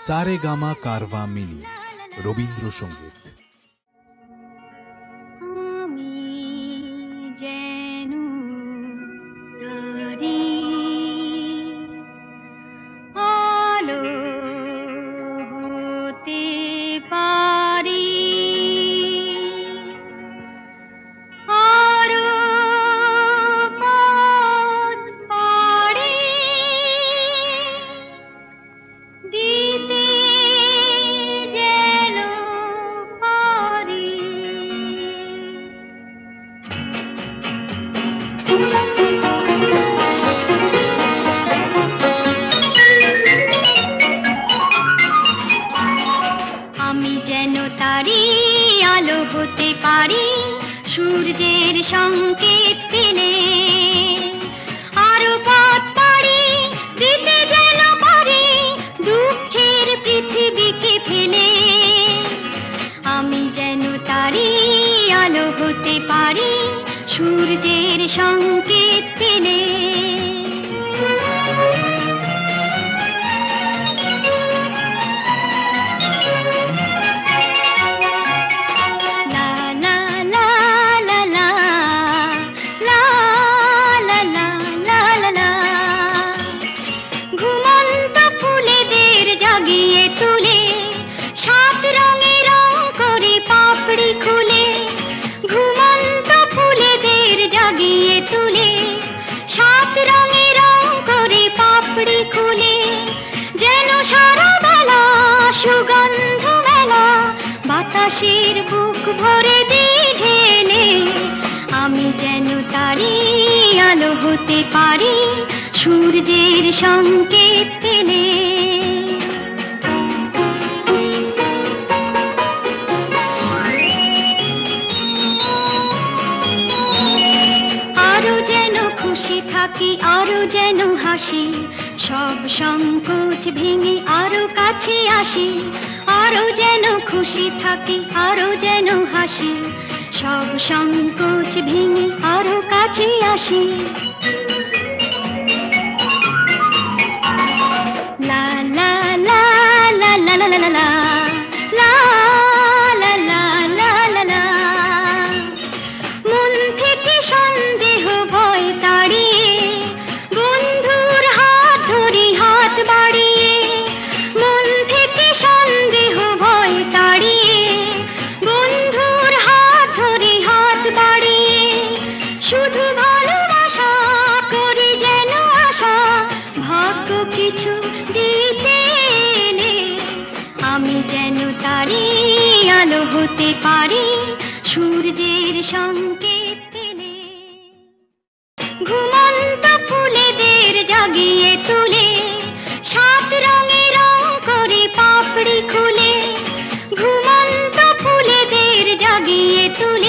सारे गामा कारवा मिली रवींद्र संगीत। आमी जेनो तारी आलो होते पारी सूरजेर संकेत पेले आरो पथ पारी दिते जेनो पारी दुखेर पृथ्वी के फेले आमी जेनो तारी आलो होते पारी सूरजेर संकेत पेले सुगंध मेला बातासेर बुक भरे दिए ढेले आमी जेनो तारी आलो होते पारी सूरजेर संकेत पेले आरो जेनो खुशी थाकी आरो जेनो हासि सब संकोच भेंगे आरो काछे आशी आरो जेनो खुशी थाकी आरो जेनो हासी सब संकोच भेंगे आरो काछे आशी ला ला ला ला ला ला ला ला ला ला ला ला ला मन थेके सन्देह भय ताड़िए आमी जेनो तारी आलो होते पारी सूरजेर संकेत पेले घुमंत फुलेदेर जागिए तुले सात रंगे रंग करे पापड़ी खुले घुमंत फुलेदेर जागिए तुले।